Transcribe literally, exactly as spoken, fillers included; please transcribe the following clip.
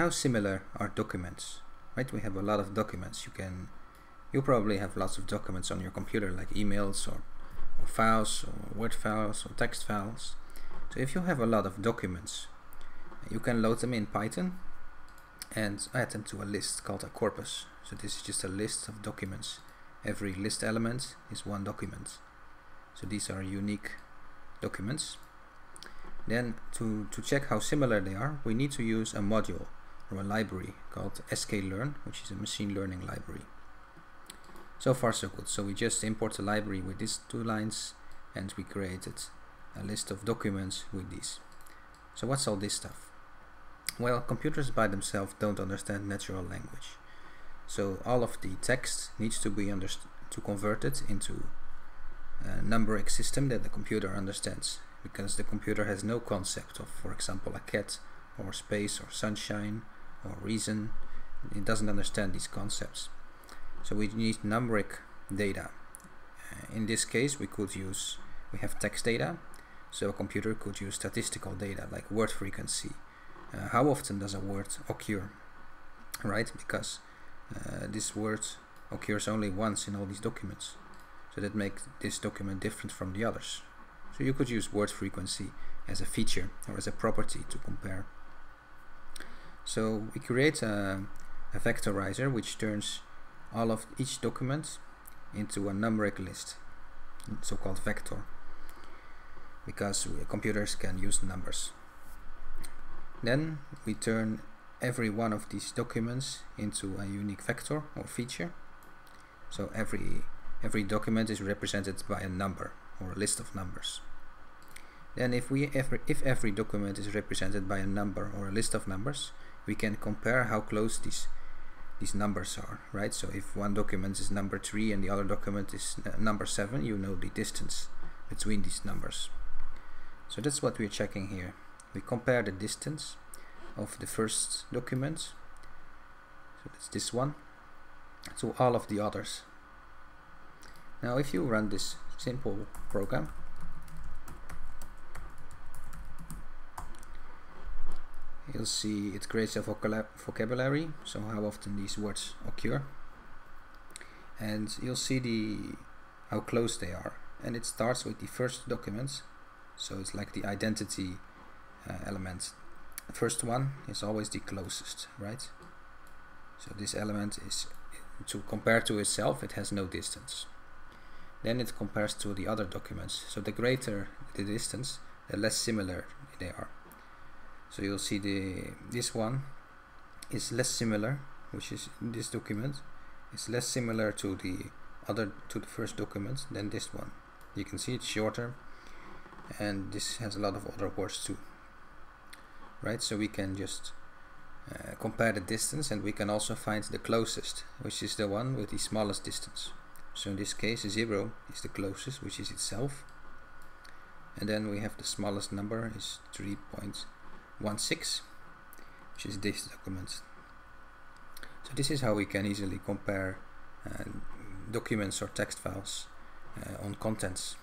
how similar are documents, right? We have a lot of documents. You can, you probably have lots of documents on your computer, like emails or, or files, or Word files, or text files. So if you have a lot of documents, you can load them in Python and add them to a list called a corpus. So this is just a list of documents. Every list element is one document. So these are unique documents. Then to, to check how similar they are, we need to use a module or a library called sklearn, which is a machine learning library. So far so good. So we just import a library with these two lines and we created a list of documents with these. So what's all this stuff? Well, computers by themselves don't understand natural language. So all of the text needs to be to converted into a numeric system that the computer understands, because the computer has no concept of, for example, a cat or space or sunshine or reason. It doesn't understand these concepts. So we need numeric data. In this case, we could use, we have text data, so a computer could use statistical data like word frequency. Uh, how often does a word occur, right? Because uh, this word occurs only once in all these documents. So that makes this document different from the others. So you could use word frequency as a feature or as a property to compare. So we create a, a vectorizer which turns all of each document into a numeric list, so-called vector, because computers can use numbers. Then we turn every one of these documents into a unique vector or feature. So every every document is represented by a number or a list of numbers. Then if we every, if every document is represented by a number or a list of numbers, we can compare how close these these numbers are, right? So if one document is number three and the other document is number seven, you know the distance between these numbers. So that's what we're checking here. We compare the distance of the first document, so that's this one, to all of the others. Now if you run this simple program, you'll see it creates a vocabulary, so how often these words occur, and you'll see the how close they are. And it starts with the first document, so it's like the identity Uh, element. The first one is always the closest, right? So this element is to compare to itself, it has no distance. Then it compares to the other documents. So the greater the distance, the less similar they are. So you'll see the this one is less similar, which is this document is less similar to the other to the first document than this one. You can see it's shorter, and this has a lot of other words too. Right, so we can just uh, compare the distance, and we can also find the closest, which is the one with the smallest distance. So in this case, zero is the closest, which is itself. And then we have the smallest number is three point one six, which is this document. So this is how we can easily compare uh, documents or text files uh, on contents.